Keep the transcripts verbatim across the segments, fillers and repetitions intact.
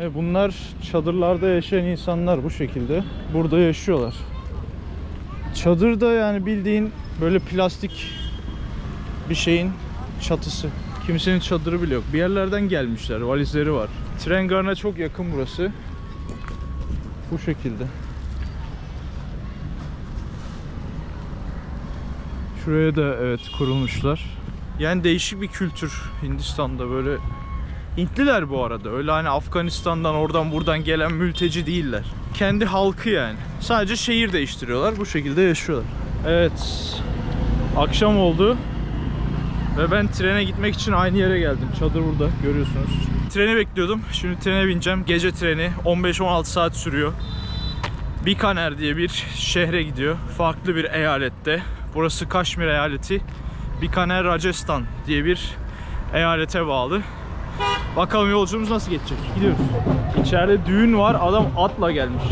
E bunlar çadırlarda yaşayan insanlar bu şekilde. Burada yaşıyorlar. Çadırda yani bildiğin böyle plastik bir şeyin çatısı. Kimsenin çadırı bile yok. Bir yerlerden gelmişler. Valizleri var. Tren garına çok yakın burası. Bu şekilde. Şuraya da evet kurulmuşlar. Yani değişik bir kültür Hindistan'da böyle. Hintliler bu arada. Öyle hani Afganistan'dan oradan buradan gelen mülteci değiller. Kendi halkı yani. Sadece şehir değiştiriyorlar. Bu şekilde yaşıyorlar. Evet. Akşam oldu. Ve ben trene gitmek için aynı yere geldim. Çadır burada görüyorsunuz. Treni bekliyordum. Şimdi trene bineceğim. Gece treni. on beş on altı saat sürüyor. Bikaner diye bir şehre gidiyor. Farklı bir eyalette. Burası Kashmir eyaleti. Bikaner, Rajasthan diye bir eyalete bağlı. Bakalım yolculuğumuz nasıl geçecek? Gidiyoruz. İçeride düğün var. Adam atla gelmiş.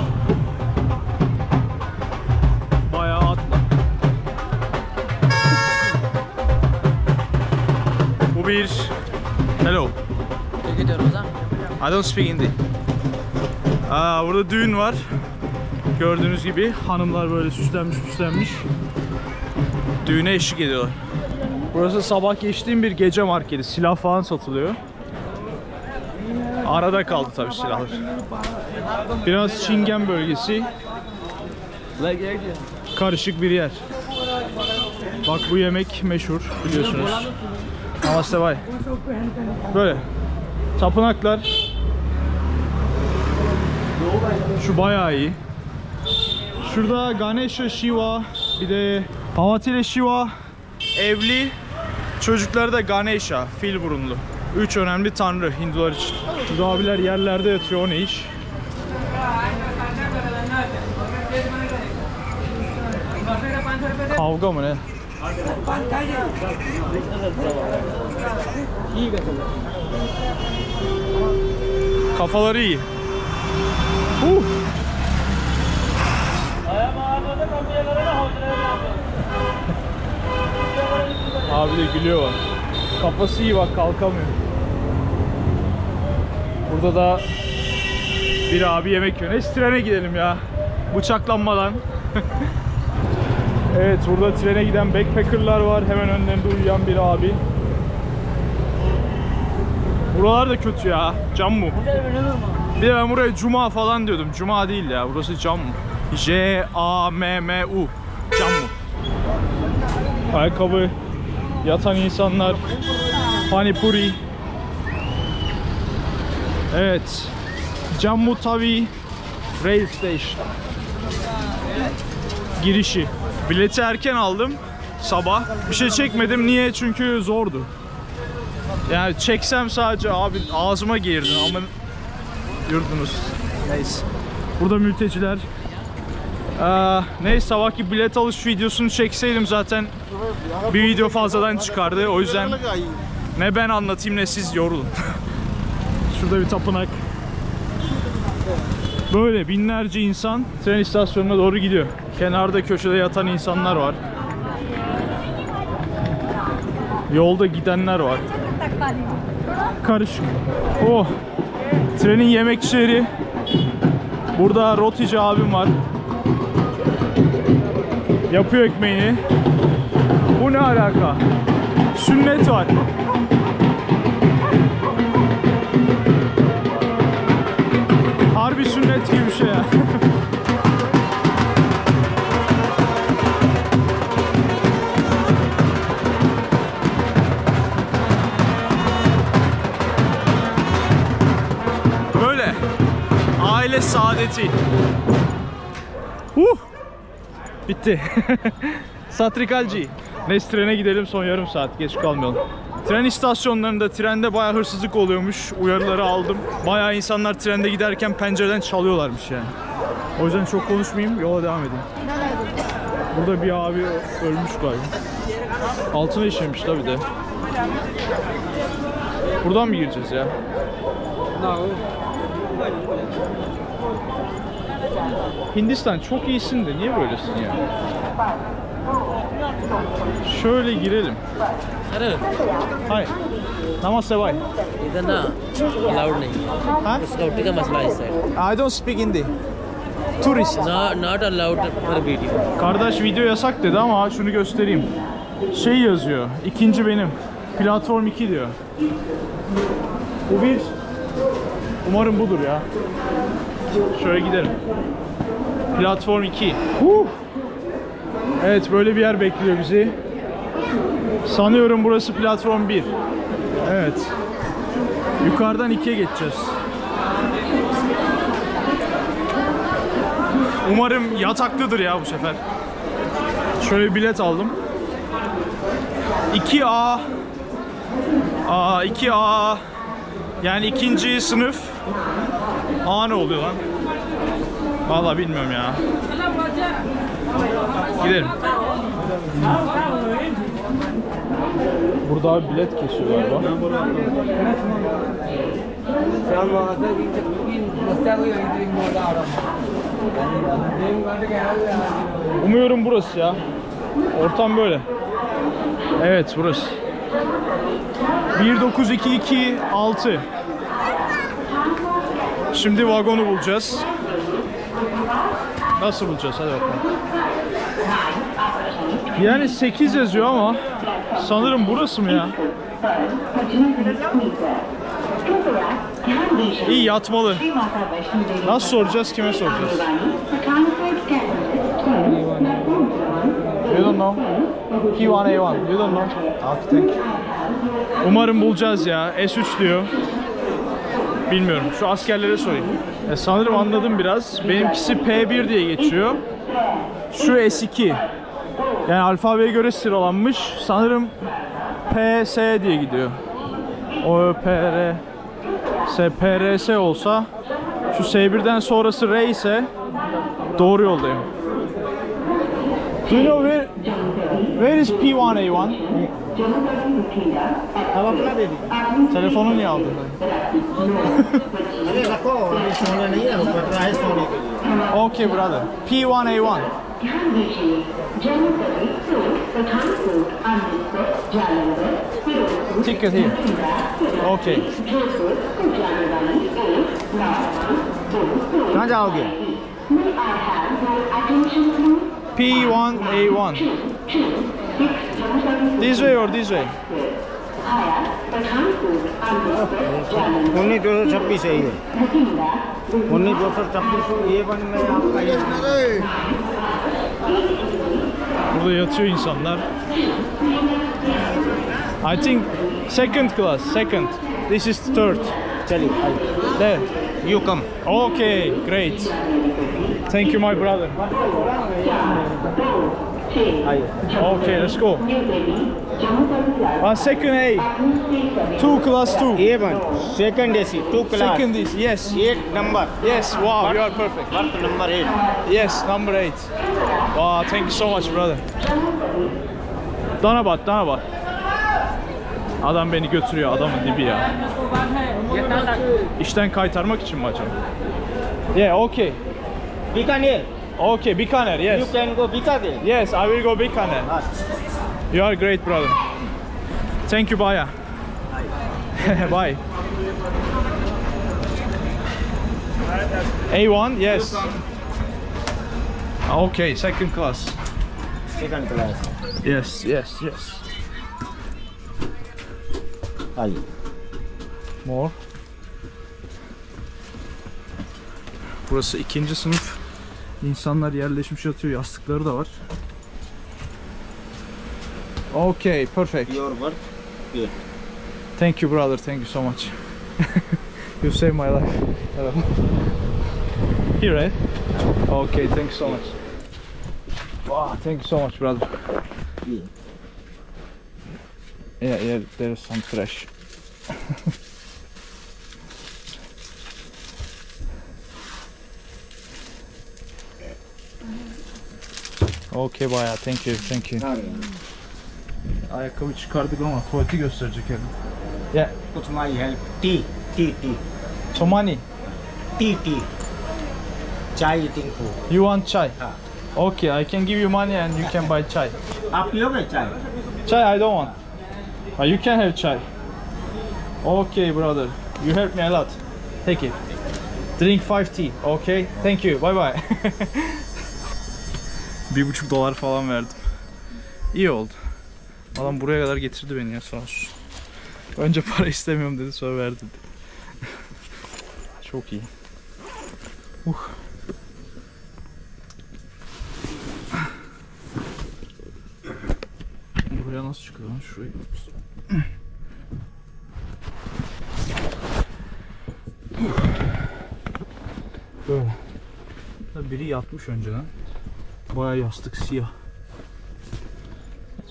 Bayağı atla. Bu bir... Hello. I don't speak Hindi. Aa, burada düğün var. Gördüğünüz gibi hanımlar böyle süslenmiş süslenmiş. Düğüne eşlik ediyorlar. Burası sabah geçtiğim bir gece marketi. Silah falan satılıyor. Arada kaldı tabii silahlar. Biraz Çingen bölgesi. Karışık bir yer. Bak bu yemek meşhur biliyorsunuz. Namaste. Böyle. Tapınaklar. Şu bayağı iyi. Şurada Ganesha, Shiva, bir de Pavatile Shiva, evli, çocukları da Ganesha, fil burunlu. Üç önemli tanrı Hindular için. Şu abiler yerlerde yatıyor, o ne iş? Kavga mı ne? Kafaları iyi. Uh. Abi de gülüyor bak. Kafası iyi bak, kalkamıyor. Burada da bir abi yemek yiyor. Neyse trene gidelim ya. Bıçaklanmadan. Evet, burada trene giden backpackerlar var. Hemen önlerinde uyuyan bir abi. Buralar da kötü ya. Jammu. Bir de ben buraya Cuma falan diyordum. Cuma değil ya. Burası Jammu. J A M M U. Jammu. Ayakkabı. Yatan insanlar. Panipuri. Evet. Jammu Tawi Rail Station. Girişi. Bileti erken aldım. Sabah. Bir şey çekmedim. Niye? Çünkü zordu. Yani çeksem sadece abi ağzıma girdin ama yurdunuz. Neyse. Burada mülteciler. Ee, neyse sabahki bilet alış videosunu çekseydim zaten bir video fazladan çıkardı. O yüzden ne ben anlatayım ne siz yorulun. Şurada bir tapınak. Böyle binlerce insan tren istasyonuna doğru gidiyor. Kenarda köşede yatan insanlar var. Yolda gidenler var. Karışık. Oh. Trenin yemekçileri. Burada rotici abim var. Yapıyor ekmeğini. Bu ne alaka? Sünnet var. Harbi sünnet gibi bir şey ya. Böyle. Aile saadeti. Uh! Bitti. Satrikalci. Neyse trene gidelim, son yarım saat geç kalmayalım. Tren istasyonlarında trende bayağı hırsızlık oluyormuş. Uyarıları aldım. Bayağı insanlar trende giderken pencereden çalıyorlarmış yani. O yüzden çok konuşmayayım, yola devam edeyim. Burada bir abi ölmüş galiba. Altına işemiş tabi de. Buradan mı gireceğiz ya? Hindistan çok iyisin de niye böylesin ya? Şöyle girelim. Hayır. Namaste bhai. Idhar na allowed nahi. Huh? Security ka masla hai sir. I don't speak Hindi. Tourist. Not, not allowed for video. Kardeş video yasak dedi ama şunu göstereyim. Şey yazıyor. İkinci benim. Platform iki diyor. Bu bir. Umarım budur ya. Şöyle gidelim. Platform iki. Huh. Evet, böyle bir yer bekliyor bizi. Sanıyorum burası platform bir. Evet. Yukarıdan ikiye geçeceğiz. Umarım yataklıdır ya bu sefer. Şöyle bilet aldım. iki A. Aa, iki A. Yani ikinci sınıf. A ne oluyor lan? Vallahi bilmiyorum ya. Gidelim. Burada abi bilet kesiyor galiba. Umuyorum burası ya. Ortam böyle. Evet burası. bir dokuz iki iki altı. Şimdi vagonu bulacağız. Nasıl bulacağız? Hadi bakalım. Yani sekiz yazıyor ama sanırım burası mı ya? İyi yatmalı. Nasıl soracağız? Kime soracağız? You don't know. P one A one. You don't know. Artık. Umarım bulacağız ya. S üç diyor. Bilmiyorum. Şu askerlere sorayım. E sanırım anladım biraz. Benimkisi P bir diye geçiyor. Şu S iki. Yani alfabeye göre sıralanmış. Sanırım P S diye gidiyor. O P R S P R S olsa, şu S birden sonrası R ise doğru yoldayım. Do you know where where is P one A one? Telefonu niye aldın? Okay brother. P one A one. Ticket here. Okay. कहाँ जाओगे? P one A one. This way or this way? on iki yüz altmış है ये. on iki yüz altmış ये वन में आपका ये. Burada yatıyor insanlar. I think second class, second. This is third. There. You come. Okay, great. Thank you, my brother. Okay, let's go. One second A. Two class two. A one. Second A C. Two class. Second is yes. Eight number. Yes. Wow, birth, you are perfect. Birth number eight. Yes, number eight. Wow, thank you so much, brother. Danabat, Danabat. Adam beni götürüyor, adamın dibi ya. İşten kaytarmak için mi acaba? Yeah, okay. Bikaner. Okay, Bikaner, yes. You can go Bikaner. Yes, I will go Bikaner. You are great, brother. Thank you, Baya. Bye. A one, yes. Okay, second class. Second class. Yes, yes, yes. Aye. More. Burası ikinci sınıf. İnsanlar yerleşmiş yatıyor, yastıkları da var. Okay, perfect. Your work. Good. Thank you, brother. Thank you so much. You saved my life. Here, right? Okay, thank you so much. Wow, thank you so much, brother. Yeah, yeah, yeah, there's some trash. Okay, bayağı, thank you, thank you. Ayakkabı çıkardık ama tuvaleti gösterecek herhalde. Yeah. Put my help. Tea, tea, tea. Tomani. Tea, tea. Chai eating food. You want chai? Ah. Okay, I can give you money and you can buy chai. Aap loge chai? Chai I don't want. You can have chai. Okay, brother. You helped me a lot. Take it. Drink five tea. Okay. Thank you. Bye bye. Bir buçuk dolar falan verdim. İyi oldu. Adam buraya kadar getirdi beni ya, sağ olsun. Önce para istemiyorum dedi, sonra verdi dedi. Çok iyi. Uh. Buraya nasıl çıkıyor lan? Şurayı. Böyle. Biri yatmış önceden. Bayağı yastık siyah.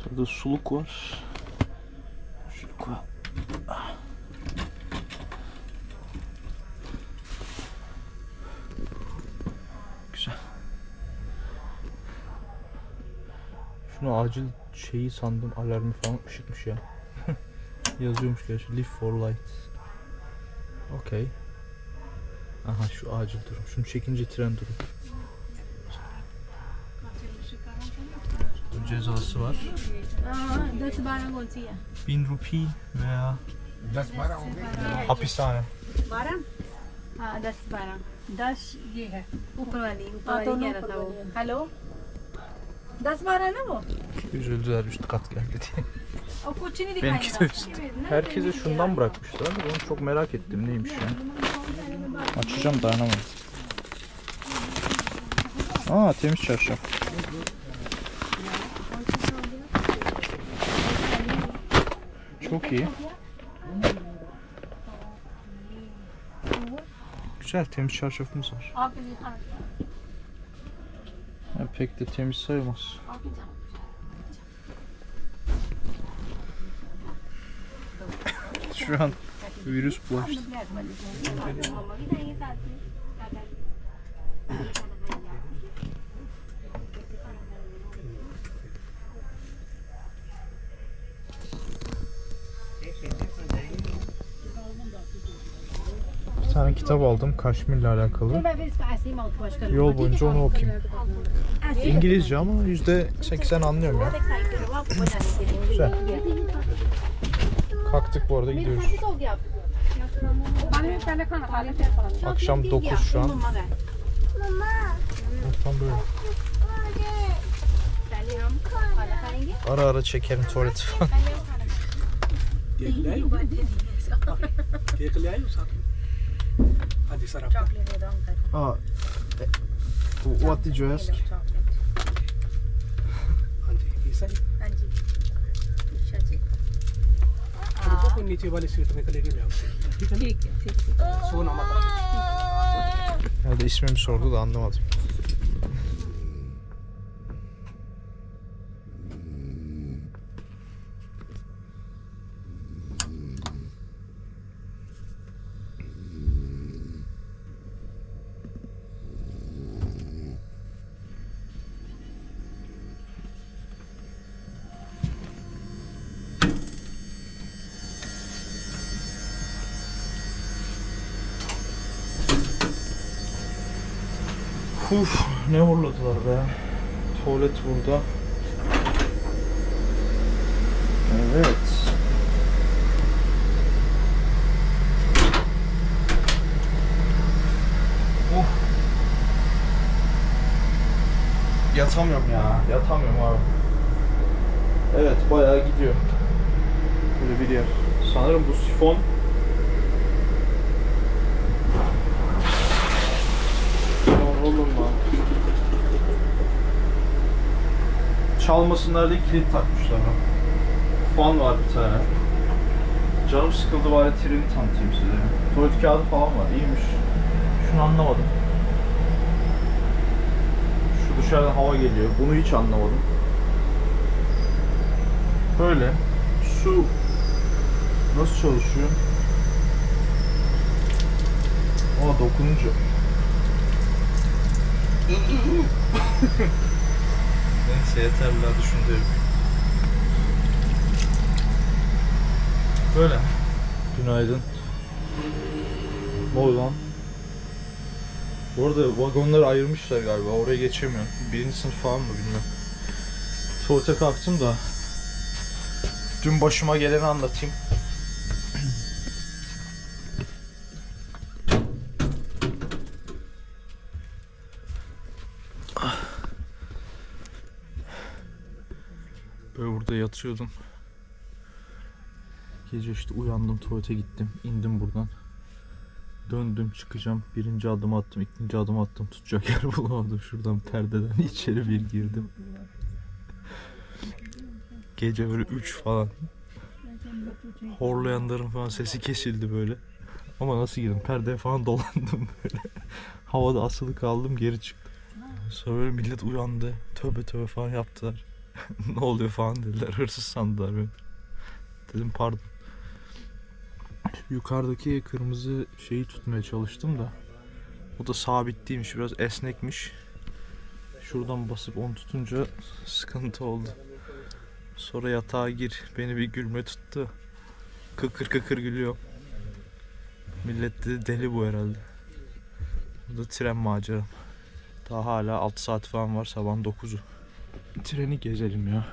Burada suluk var. Suluk var. Güzel. Şunu acil şeyi sandım, alarmı falan ışıkmış ya. Yazıyormuş gerçi. Live for light. Okay. Aha şu acil durum. Şunu çekince tren durum. Cezası var. Bin rupi veya hapishane. Üzüldüler, üst kat geldi diye. Benimki de üst. Herkese şundan bırakmışlar. Onu çok merak ettim neymiş yani. Açacağım, dayanamadım. Aa, temiz çarşaf. Çok iyi. Güzel, temiz çarşafımız var. Ya, pek de temiz sayılmaz. Şu an virüs bulaştı. Bir tane kitap aldım, Kaşmir'le alakalı. Yol boyunca onu okuyayım. İngilizce ama yüzde seksen anlıyorum ya. Güzel. Kalktık bu arada, gidiyoruz. Akşam dokuz şu an. Tam böyle. Ara ara çekerim tuvaleti falan. Oh, what did you ask? Herhalde ismimi sordu da anlamadım. Uf, ne horladılar be. Tuvalet burada. Evet. Oh. Yatamıyorum ya. Yatamıyorum abi. Evet, bayağı gidiyor. Böyle bir yer. Sanırım bu sifon. Çalmasınlar diye kilit takmışlar. Fan var bir tane. Canım sıkıldı, bari treni tanıtayım size. Tuvalet kağıdı falan var, iyiymiş. Şunu anlamadım. Şu dışarıdan hava geliyor, bunu hiç anlamadım. Böyle. Su nasıl çalışıyor? Aa, dokununca. Neyse, yeterli düşündüğüm. Böyle. Günaydın. Ne oldu lan? Bu arada vagonları ayırmışlar galiba, oraya geçemiyorum. Birinci sınıf falan mı bilmiyorum. Tuvalete kalktım da dün başıma geleni anlatayım. burada yatıyordum. Gece işte uyandım, tuvalete gittim, indim buradan. Döndüm, çıkacağım. Birinci adımı attım, ikinci adımı attım. Tutacak yer bulamadım. Şuradan perdeden içeri bir girdim. Gece böyle üç falan. Horlayanların falan sesi kesildi böyle. Ama nasıl girdim? Perdeye falan dolandım böyle. Havada asılı kaldım, geri çıktım. Sonra böyle millet uyandı. Tövbe tövbe falan yaptılar. Ne oluyor falan dediler. Hırsız sandılar beni. Dedim pardon. Yukarıdaki kırmızı şeyi tutmaya çalıştım da o da sabit değilmiş, biraz esnekmiş. Şuradan basıp onu tutunca sıkıntı oldu. Sonra yatağa gir, beni bir gülme tuttu. Kıkır kıkır gülüyor. Millet dedi deli bu herhalde. Bu da tren maceram. Daha hala altı saat falan var, sabahın dokuzu. Treni gezelim ya.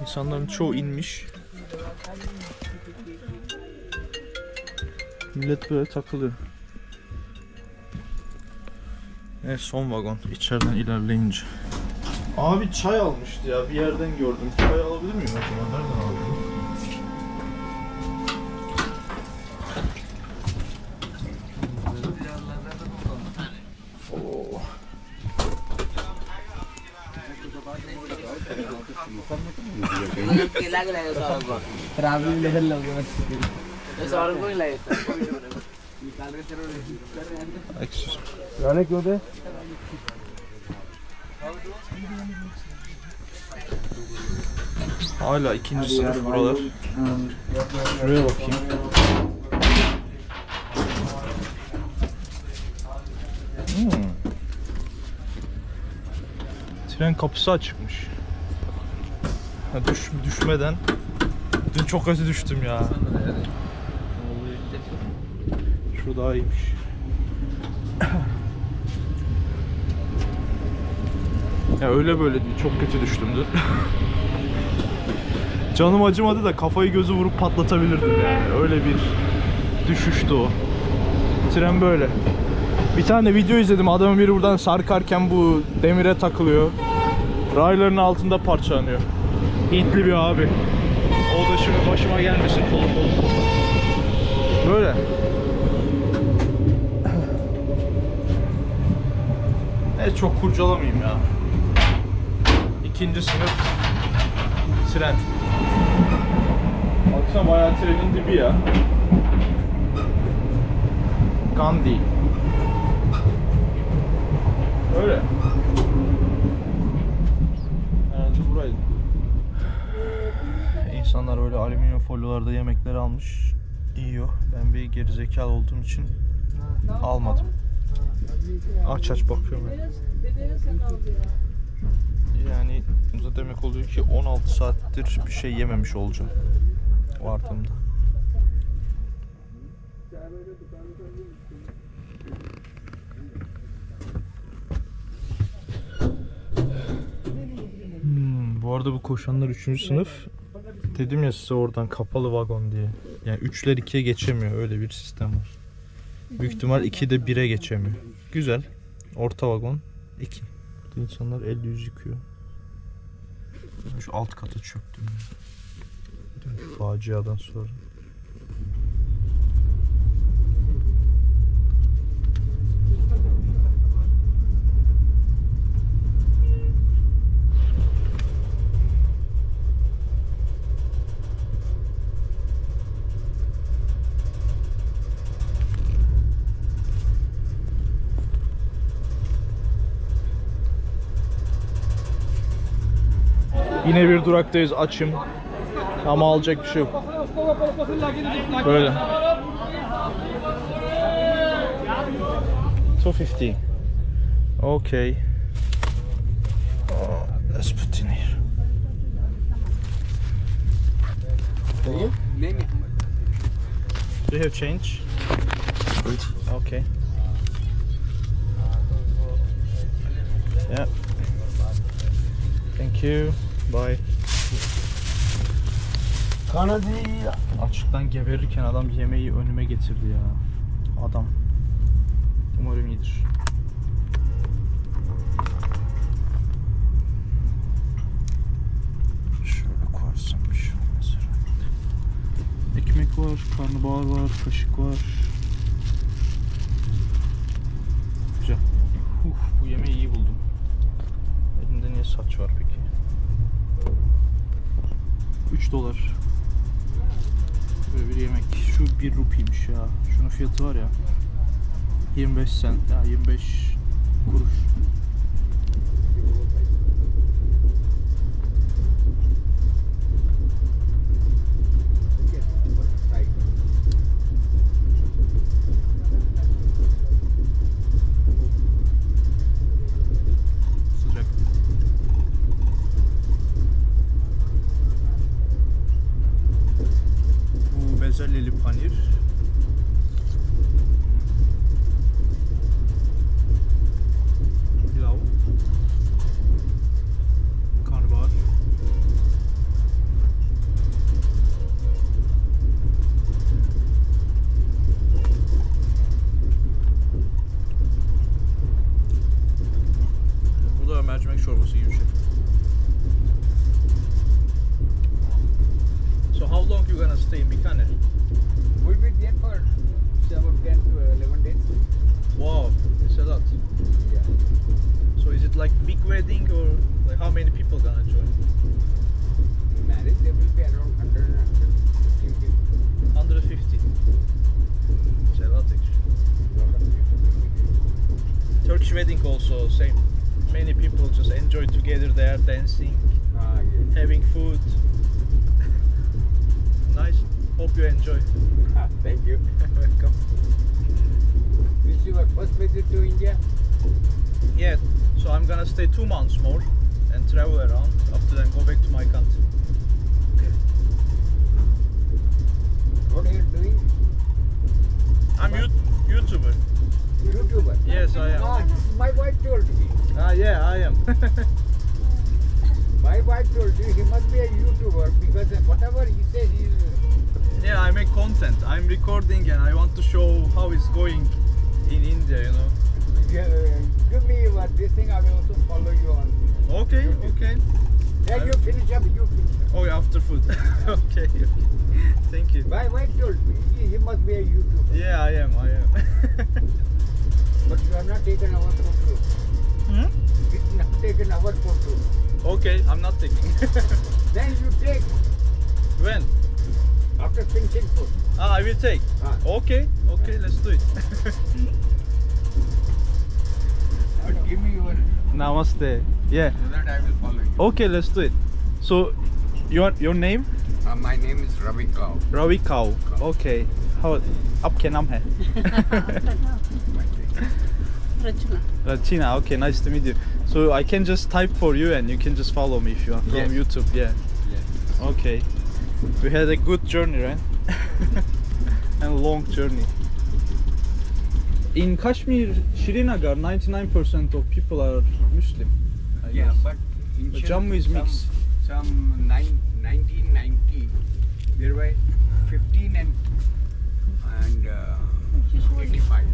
İnsanların çoğu inmiş. Millet böyle takılıyor. Evet, son vagon. İçeriden ilerleyince. Abi çay almıştı ya, bir yerden gördüm. Çay alabilir miyim acaba? Nereden alabilirim? Hala ikinci sınıf buralar. Şuraya bakayım. Hmm. Tren kapısı açıkmış. Ha, düş, düşmeden. Dün çok kötü düştüm ya. Şu daha iyiymiş. Ya öyle böyle değil, çok kötü düştümdü. Canım acımadı da kafayı gözü vurup patlatabilirdim yani. Öyle bir düşüştü o. Tren böyle. Bir tane video izledim, adamın biri buradan sarkarken bu demire takılıyor. Rayların altında parçalanıyor. Hintli bir abi. O da şimdi başıma gelmesin falan. Böyle. Evet, çok kurcalamayayım ya. İkinci sınıf tren. Baksana bayağı trenin dibi ya. Gandhi. Öyle. Herhalde buraydı. İnsanlar böyle alüminyum folyolarda yemekleri almış, yiyor. Ben bir gerizekalı olduğum için almadım. Aç aç bakıyorum ben. Yani bu da demek oluyor ki on altı saattir bir şey yememiş olacağım vardığımda. Hmm, bu arada bu koşanlar üçüncü sınıf. Dedim ya size oradan kapalı vagon diye. Yani üçler ikiye geçemiyor, öyle bir sistem var. Büyük ihtimal ikide bire geçemiyor. Güzel. Orta vagon iki. Burada insanlar el yüz yıkıyor. Şu alt kata çöktüm. Faciadan sonra. Yine bir duraktayız, açım ama alacak bir şey yok. Böyle. iki fifty. Okay. Oh, let's put in here. Do you have change? Okay. Yeah. Thank you. Bye. Kanadiya. Açlıktan geberirken adam yemeği önüme getirdi ya. Adam. Umarım iyidir. Tavuk var, karnabahar var, kaşık var. Güzel. Uf, bu yemeği iyi buldum. Elimde niye saç var peki? üç dolar. Böyle bir yemek. Şu bir rupiymiş ya. Şunun fiyatı var ya. yirmi beş sent ya, yirmi beş kuruş. Yeah. So that I will follow you. Okay, let's do it. So, your your name? Uh, my name is Ravi Kaul. Ravi Kaul. Okay. How? Apke naam hai? Rachina. Rachina. Okay, nice to meet you. So I can just type for you, and you can just follow me if you are from yes. YouTube. Yeah. Yes. Okay. We had a good journey, right? And long journey. In Kashmir, Srinagar, ninety-nine percent of people are Muslim. Yeah, but in Jammu is mixed. Some nineteen ninety, there were fifteen and and uh, eighty-five.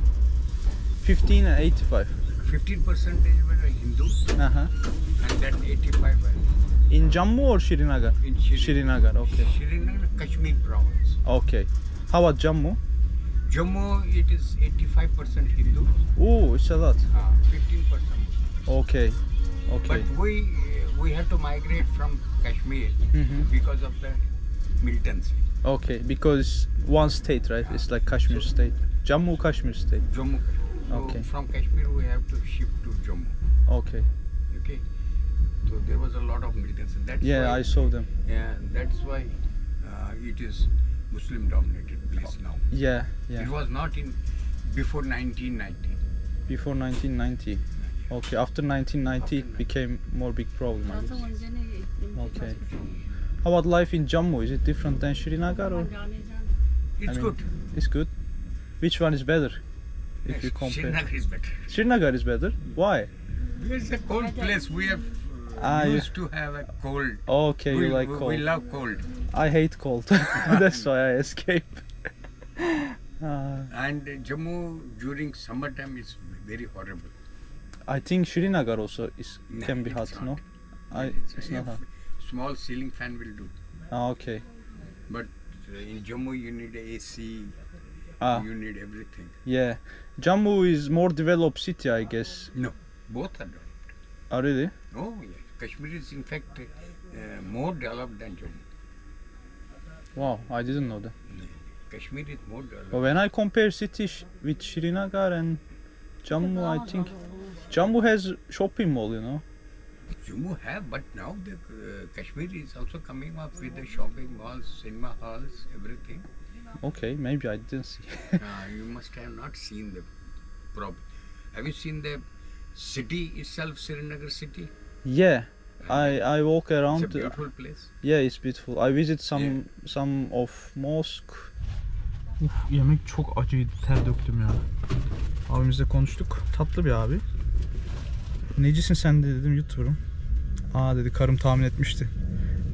Fifteen and eighty-five. Fifteen percentage were Hindu. Uh huh. And then eighty-five were. In Jammu or Srinagar? In Srinagar. Srinagar, okay. Srinagar, Kashmir province. Okay. How about Jammu? Jammu, it is eighty-five percent Hindu. Oh, it's a lot. Ah, fifteen percent. Okay. Okay. But we we had to migrate from Kashmir mm-hmm. because of the militancy. Okay, because one state, right? Yeah. It's like Kashmir so, state, Jammu Kashmir state. Jammu. So okay. From Kashmir we have to ship to Jammu. Okay. Okay. So there was a lot of militancy. That's yeah, why, I saw them. Yeah, that's why uh, it is Muslim-dominated place now. Yeah, yeah. It was not in before nineteen ninety. Before nineteen ninety. Okay, after nineteen ninety it became more big problem. Okay. How about life in Jammu? Is it different than Srinagar or? It's I mean, good. It's good. Which one is better? If yes, you compare. Srinagar is better. Srinagar is better. Why? It's a cold place. We have ah, used yeah. to have a cold. Okay, we, you like we, cold. We love cold. I hate cold. That's why I escape. uh, and Jammu during summertime is very horrible. I think Srinagar also is no, can be hot, not. no? I, it's, it's not hot. Small ceiling fan will do. Ah, okay. But In Jammu you need A C, ah. you need everything. Yeah. Jammu is more developed city, I guess. No, both are developed. Oh really? Oh yes. Kashmir is in fact uh, more developed than Jammu. Wow, I didn't know that. No. Kashmir is more developed. But when I compare cities with Srinagar and Jammu, I think Jammu has shopping mall, you know. Jammu have, but now the uh, Kashmir is also coming up with the shopping malls, cinema halls, everything. Okay, maybe I didn't see. uh, you must have not seen the problem. Have you seen the city itself, Srinagar city? Yeah, uh, I I walk around. It's a beautiful place. Yeah, it's beautiful. I visit some yeah. some of mosque. Uf, yemek çok acıydı, ter döktüm ya. Abimizle konuştuk, tatlı bir abi. Necisin sen de dedim, YouTuber'ım. Aa dedi, karım tahmin etmişti.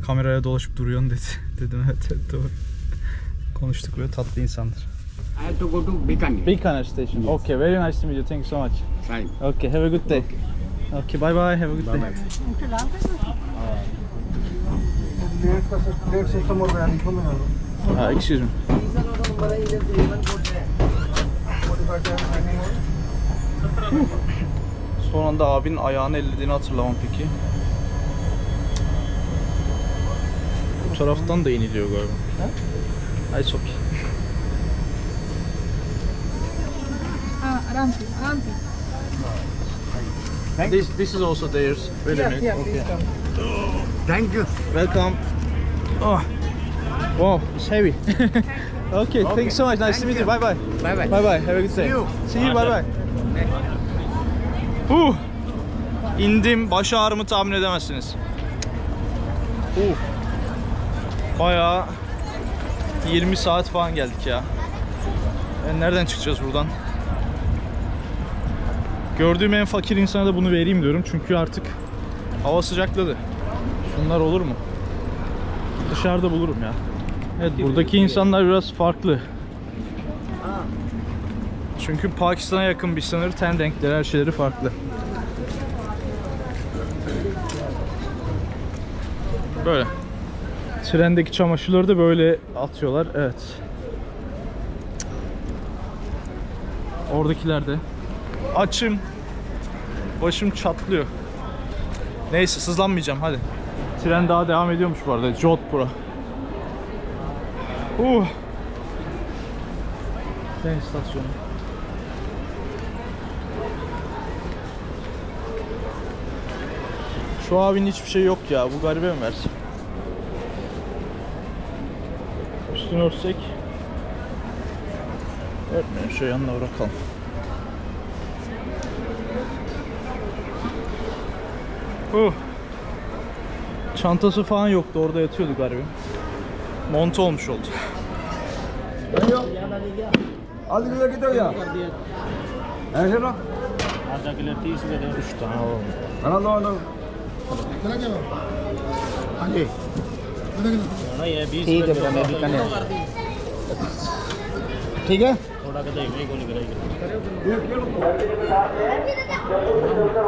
Kameraya dolaşıp duruyorsun dedi. Dedim evet, evet doğru. Konuştuk, böyle tatlı insanlar. I have to go to Bikaner. Bikaner station. Yes. Okay, very nice to meet you. Thank you so much. Fine. Okay, have a good day. Okay, okay bye bye. Have a good bye day. Bye. Uh, excuse me. Son anda abinin ayağını ellediğini hatırlamam peki. Bu taraftan da iniliyor galiba. Ay çok iyi. This this is also theirs. Wait a minute. Okay. Thank you. Welcome. Oh. Wow, it's heavy. Okay, okay, thanks so much. Nice Thank to meet you. you. Bye bye. Bye bye. Bye bye. Have a good day. See you. See you. Bye bye. Uh, indim. Baş ağrımı tahmin edemezsiniz. Uh, bayağı yirmi saat falan geldik ya. Yani nereden çıkacağız buradan? Gördüğüm en fakir insana da bunu vereyim diyorum. Çünkü artık hava sıcakladı. Şunlar olur mu? Dışarıda bulurum ya. Evet, buradaki insanlar biraz farklı. Çünkü Pakistan'a yakın bir sınır, ten renkleri, her şeyleri farklı. Böyle. Trendeki çamaşırları da böyle atıyorlar, evet. Oradakiler de. Açım. Başım çatlıyor. Neyse, sızlanmayacağım, hadi. Tren daha devam ediyormuş bu arada, Jodhpur'a. Uh. Tren istasyonu. Şu abinin hiçbir şey yok ya, bu garibe mi versin? Üstünü örtsek. Örtmeyelim, şöyle yanına bırakalım. Uh. Çantası falan yoktu, orada yatıyordu garibim. Monte olmuş oldu. Al güle gidiyor ya. Her şey var.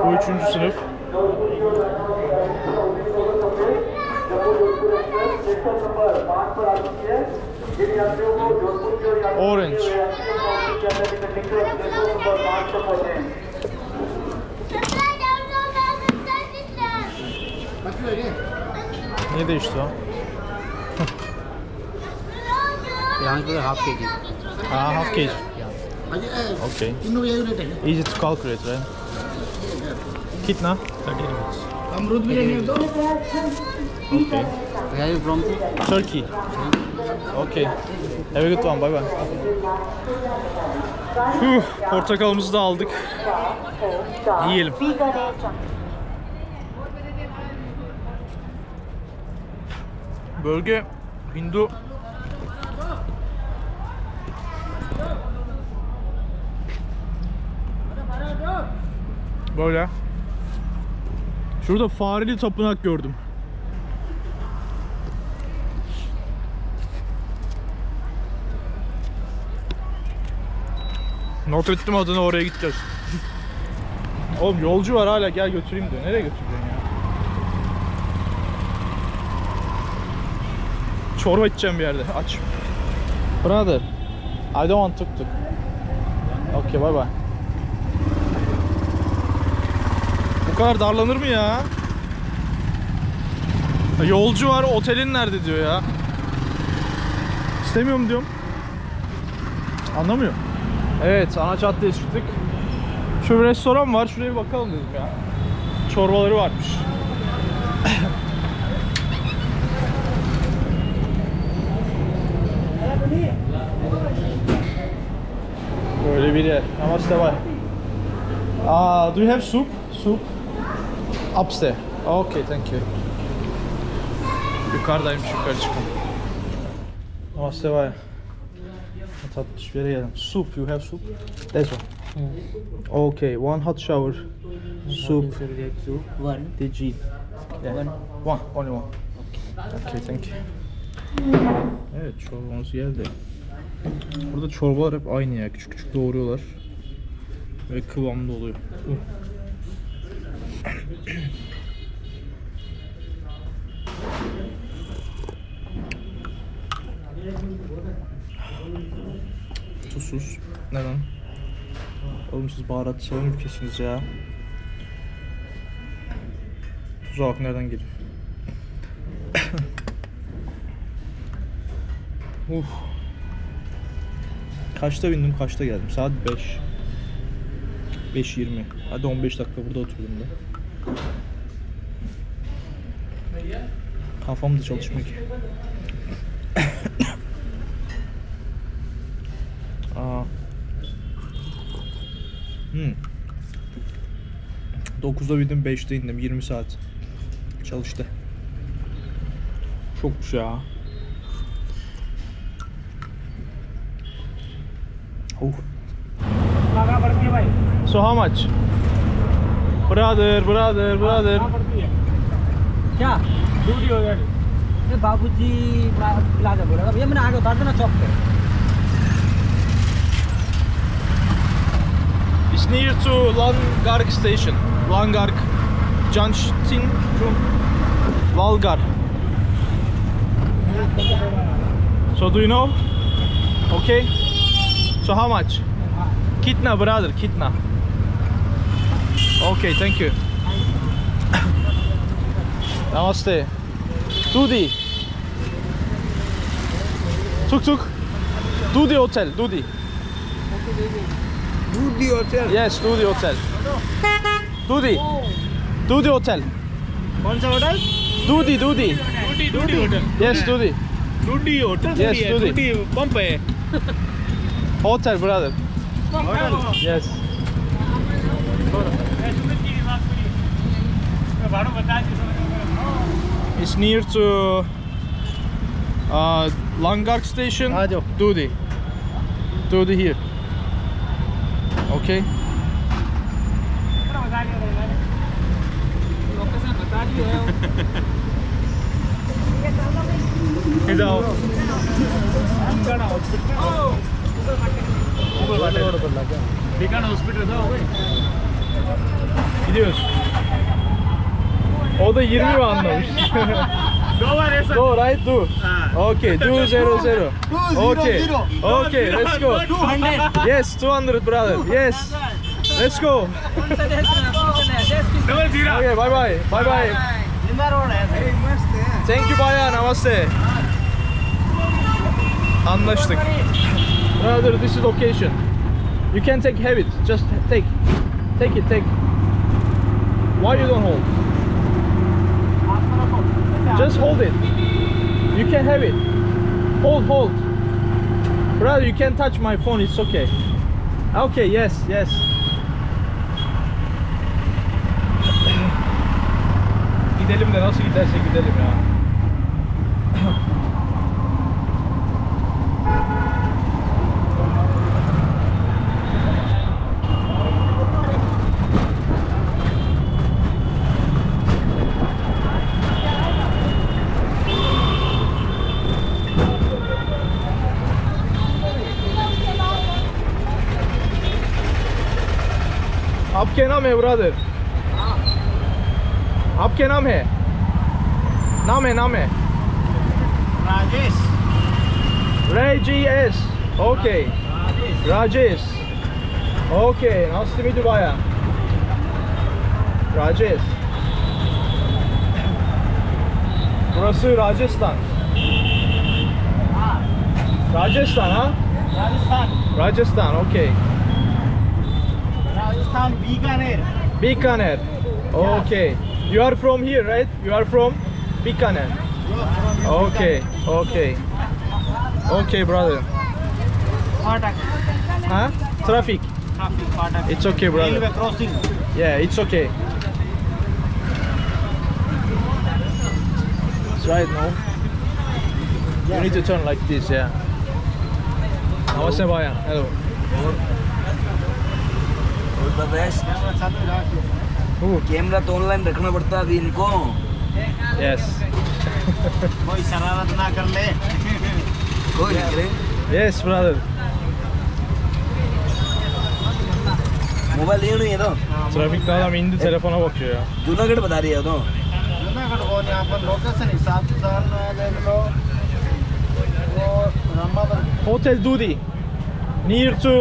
Bu üçüncü sınıf. Orange. Ne değişti o? Yalnız burada half kg. Ah, half kg. Okay. Easy to calculate, right? Kitna? thirty minutes. Amrut bhi lenge to. Okay. Where are you from? Turkey. Okay. Have a good one. Bye bye. Huh, portakalımızı da aldık. Yiyelim. Bölge Hindu böyle. Şurada fareli tapınak gördüm. Not ettim adını, oraya gideceğiz. Oğlum yolcu var hala, gel götüreyim diyor. Nereye götüreceğim ya? çorba içeceğim bir yerde. Aç. Brother, I don't want tuk tuk. Okay, bye bye. Bu kadar darlanır mı ya? Yolcu var, otelin nerede diyor ya. İstemiyorum diyorum. Anlamıyor. Evet, ana caddeye çıktık. Şöyle bir restoran var, şuraya bir bakalım dedim ya. Çorbaları varmış. Böyle bir yer. Namaste var. Ah, do you have soup? Soup? Upstairs. Okay, thank you. Yukarıdaymış, yukarı çıkalım. Namaste var. Tatlış bir yere geldim. Soup, you have soup? That's one. Okay, one hot shower. Soup. One. Did one. One, only one. Okay, thank you. Evet, çorbamız geldi. Burada çorbalar hep aynı ya, küçük küçük doğruyorlar ve kıvamlı oluyor. Tuzsuz. Neden? Oğlum siz baharat seven ülkesiniz ya. Tuza bak nereden geliyor. Uf. Kaçta bindim, kaçta geldim? Saat beş. beş yirmi. Hadi on beş dakika burada oturdum da. Kafam da çalışmıyor ki. Aa. Hmm. dokuzda bindim, beşte indim. yirmi saat çalıştı. Çokmuş ya. Oh. So how much? Brother, brother, brother. क्या? दूरी हो गई. ये बाबूजी लाजा बोला भैया मैंने आगे उतार देना चौक पे. It's near to Langark station. Langark junction from Valgar. So do you know? Okay. So how much? Kitna brother, kitna. Okay, thank you. Namaste. Dudi. Tuk tuk. Dudi hotel, Dudi. Dudi hotel. Yes, Dudi hotel. Dudi. Dudi hotel. Konsa hotel? Dudi, Dudi. Dudi, Dudi hotel. Yes, Dudi. Dudi hotel. Yes, Dudi. Dudi pump hai. Hotel brother. Hotel? Yes. It's near to uh, Langark station. Dudi. Dudi here. Okay. Hello. Bikaner Hospital'da o. Gidiyoruz. O da yirmi mi anlamış? Do right do. Okay, do zero zero. Okay, okay, let's go. Yes, two hundred brother. Yes, let's go. Okay, bye bye, bye bye. Thank you bye, namaste. Anlaştık. Brother, this is location. You can take habit. Just take, take it, take. Why you don't hold? Just hold it. You can have it. Hold, hold. Brother, you can touch my phone. It's okay. Okay. Yes, yes. Gidelim de nasıl gidersek gidelim ya. आपके नाम है ब्रदर? आपके नाम है? नाम है नाम है Rajesh. Rajesh. Okay. Rajesh. Okay. Nice to meet you, Baya. Rajesh. Burası Rajasthan. Rajasthan ha? Rajasthan. Rajasthan. Okay. Rajasthan, Bikaner. Bikaner. Okay. You are from here, right? You are from Bikaner. Okay. Okay. Okay, brother. Fatak. Huh? Traffic. Traffic. Fatak. It's okay, brother. Railway crossing. Yeah, it's okay. It's right now. You need to turn like this, yeah. Namaste, bhaiya. Hello. Camera तो online रखना पड़ता है अभी इनको। Yes. कोई शरारत ना कर ले। कोई ना करे। Yes, brother. Mobile yeni yedo. Trafik daha da indi telefona bakıyor ya. Junagadh bata rahi hai to. Junagadh ko yahan par location hisab se le lo. Hotel Dudi near to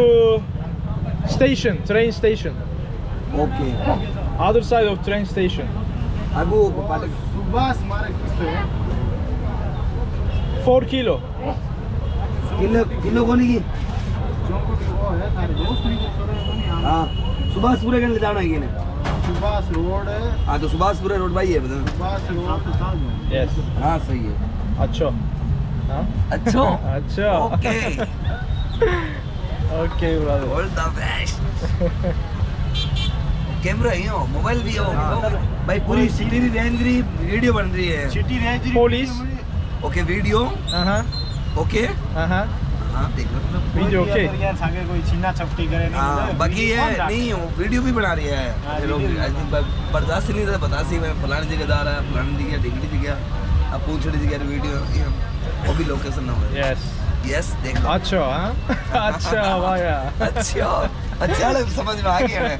station, train station. Okay. Other side of train station. Agoda. Subas Market se. Four kilo. Kilo kilo koni ki? हाँ. सुभाषपुरे के लिए जाना है किने? सुभाष रोड है. हाँ तो सुभाषपुरे रोड भाई है बताओ. सुभाष रोड तो साल में. Yes. हाँ सही है. अच्छा. हाँ. अच्छा. अच्छा. Okay. Okay brother. All the best. Camera ही हो, मोबाइल भी हो. भाई पूरी सिटी रेंज री वीडियो बन रही है. सिटी रेंज री. पुलिस. Okay video. हाँ हाँ. Okay. हाँ हाँ. हाँ देखो वीडियो के यार सागे कोई छीना छपटी करे नहीं बाकी है नहीं वीडियो भी बना रही है लोग बर्दाश्त नहीं था बतासी मैं फलाने जगह जा रहा है फलाने जगह डिग्री जगह अब पूछ रही थी यार वीडियो वो भी लोकेशन ना हो यस यस देखो अच्छा हाँ अच्छा वाया अच्छा अच्छा लग समझ में आ गया है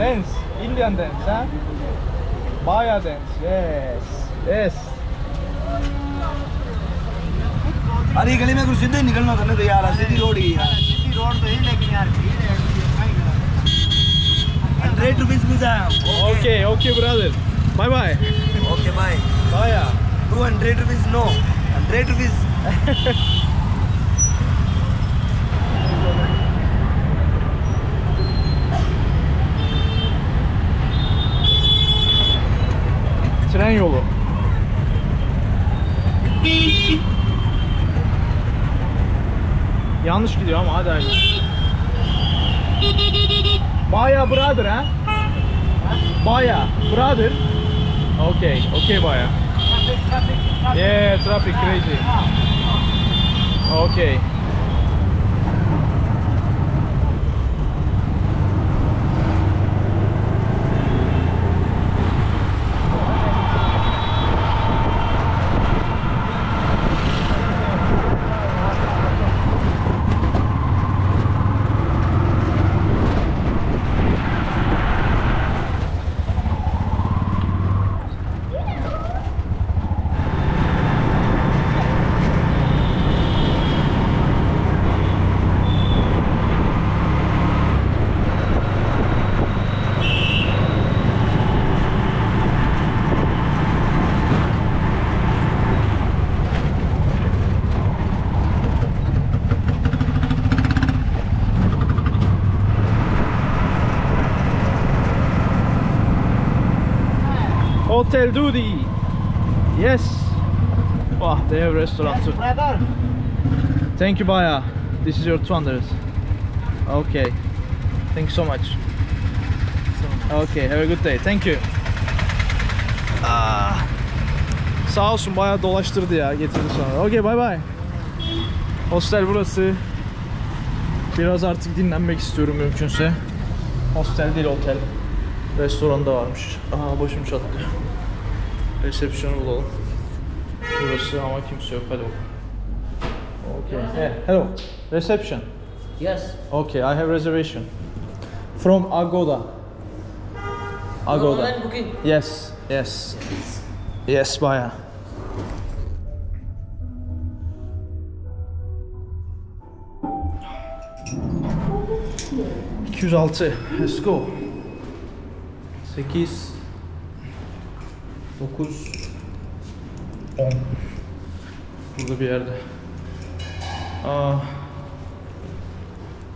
लेंस इंडियन लेंस हाँ वाया लेंस यस यस अरे गली में कुछ सीधे निकलना था ना तो यार सीधी रोड ही है सीधी रोड तो है लेकिन यार हंड्रेड रुपीस में जा okay okay brother bye bye okay bye bye two hundred rupees no hundred rupees tren yolu Yanlış gidiyor ama hadi hadi. Baya brother ha? Baya brother. Okay, okay baya. Yeah, traffic crazy. Okay. Hotel Dudi. Yes. Wow, they have a restaurant too. Thank you, Baya. This is your two hundred. Okay. Thanks so much. Okay, have a good day. Thank you. Ah. Sağ olsun Baya dolaştırdı ya, getirdi sonra. Okay, bye bye. Hostel burası. Biraz artık dinlenmek istiyorum mümkünse. Hostel değil, otel. Restoranda varmış. Aha başım çattı. Resepsiyonu bulalım. Burası ama kimse yok. Hadi bakalım. Okay. Yeah. Hello. Reception. Yes. Okay. I have reservation. From Agoda. Agoda. Online booking. Yes. Yes. Yes. Yes. Baya. iki yüz altı. Let's go. sekiz dokuz on. Burada bir yerde. Aa,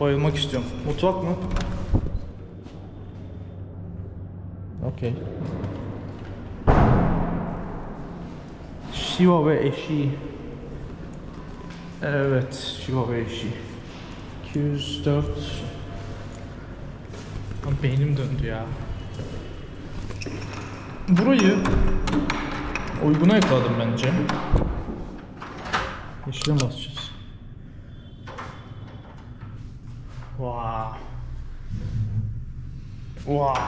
bayılmak istiyorum. Mutfak mı? Okey. Şiva ve eşi. Evet, şiva ve eşi. iki yüz dört. Lan beynim döndü ya. Burayı uyguna yakaladım bence. Yeşile mi basacağız? Wow. Wow.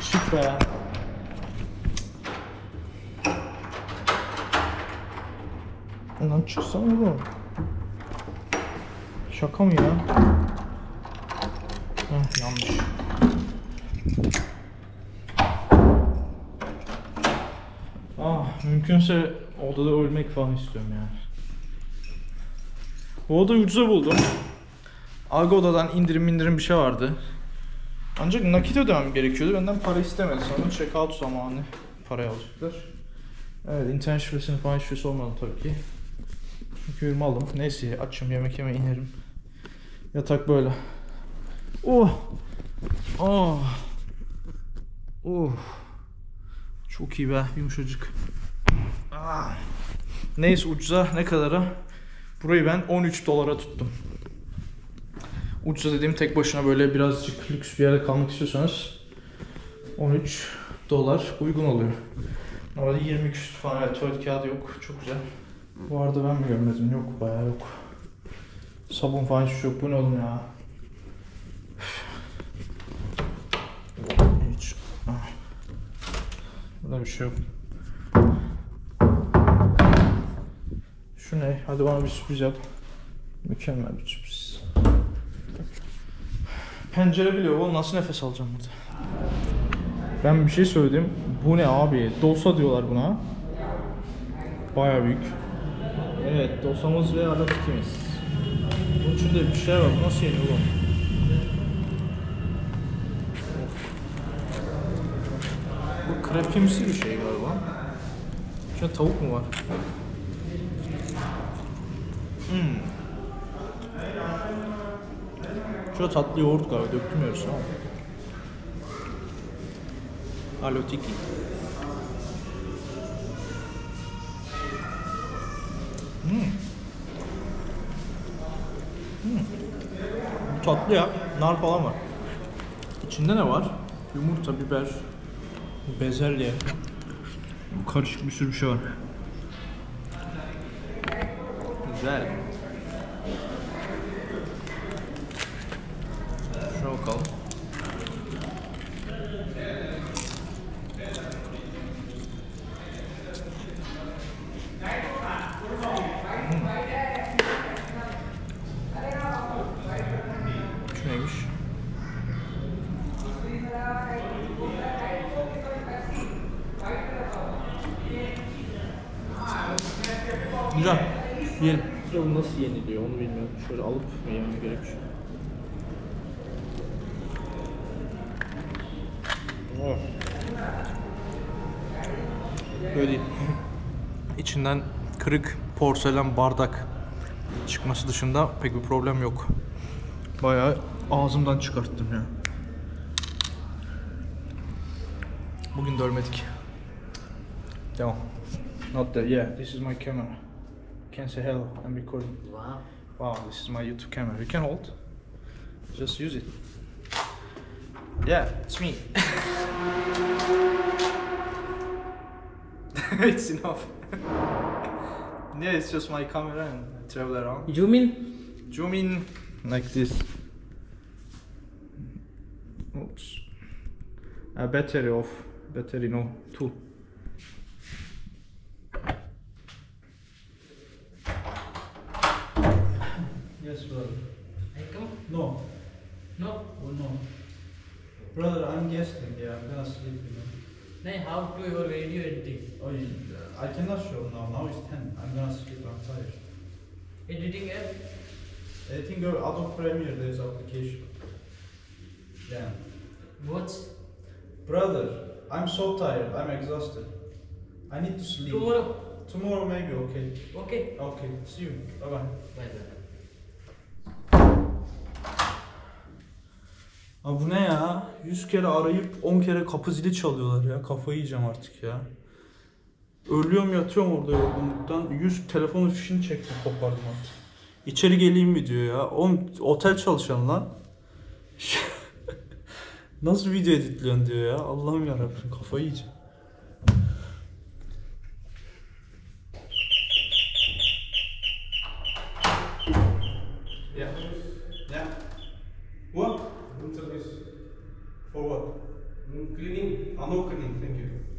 Süper. Lan çıksana oğlum. Şaka mı ya? Heh, yanlış. Ah, mümkünse odada ölmek falan istiyorum yani. Bu odayı ucuza buldum. Agoda'dan indirim indirim bir şey vardı. Ancak nakit ödemem gerekiyordu. Benden para istemedi sanırım. Checkout zamanı parayı alacaklar. Evet, internet şifresini falan şifresi olmadı tabii ki. Çünkü ürünü aldım. Neyse, açım, yemek yeme inerim. Yatak böyle. Oh! Oh! Oh! Çok iyi be, yumuşacık. Ah. Neyse, ucuza ne kadara? Burayı ben on üç dolara tuttum. Ucuza dediğim tek başına böyle birazcık lüks bir yerde kalmak istiyorsanız on üç dolar uygun oluyor. Normalde yirmi iki falan, evet, tuvalet kağıdı yok. Çok güzel. Bu arada ben mi görmedim? Yok, bayağı yok. Sabun falan hiç yok. Bu ne oğlum ya? Hiç. Burada bir şey yok. Şu ne? Hadi bana bir sürpriz yap. Mükemmel bir sürpriz. Pencere bile yok. Nasıl nefes alacağım burada? Ben bir şey söyledim. Bu ne abi? Dolsa diyorlar buna. Bayağı büyük. Evet, dosamız ve adet ikimiz. Bunun içinde bir şey var. Nasıl yeniyor bu? Bu krepimsi bir şey galiba. İçinde tavuk mu var? Hmm. Şurada tatlı yoğurt galiba. Döktüm yarısı ama. Alo Tiki. Hmm. Hmm. Bu tatlı ya, nar falan var. İçinde ne var? Yumurta, biber, bezelye, karışık bir sürü bir şey var. Güzel. Şuna bakalım. Nasıl yeniliyor onu bilmiyorum. Şöyle alıp mı yemem gerek? Oh. Böyle değil. İçinden kırık porselen bardak çıkması dışında pek bir problem yok. Bayağı ağzımdan çıkarttım ya. Bugün de ölmedik. Devam. Not there. Yeah, this is my camera. Can say hello. I'm recording. Wow. Wow, this is my YouTube camera. You can hold. Just use it. Yeah, it's me. It's enough. Yeah, it's just my camera and I travel around. Zoom in. Zoom in like this. Oops. A battery off. Battery no two. Yes, brother. I come? No. No? Oh, no. Brother, I'm guesting. Yeah, I'm gonna sleep, you know. Nay, how to your radio editing? Oh, I cannot show now. Now it's ten. I'm nice to transfer it. Editing app? Editing app, Adobe Premiere, there's application. Damn. What? Brother, I'm so tired, I'm exhausted. I need to sleep. Tomorrow? Tomorrow maybe, okay. Okay. Okay, see you. Bye-bye. Bye-bye. Abi bu ne ya? yüz kere arayıp on kere kapı zili çalıyorlar ya. Kafayı yiyeceğim artık ya. Ölüyorum, yatıyorum orada yorgunluktan. yüz telefonu fişini çektim, kopardım artık. İçeri geleyim mi diyor ya. Oğlum otel çalışan lan. Nasıl video editliyorsun diyor ya. Allah'ım yarabbim, kafayı yiyeceğim. Ya. Ya. What? For what? Cleaning? Ah, no cleaning, thank you.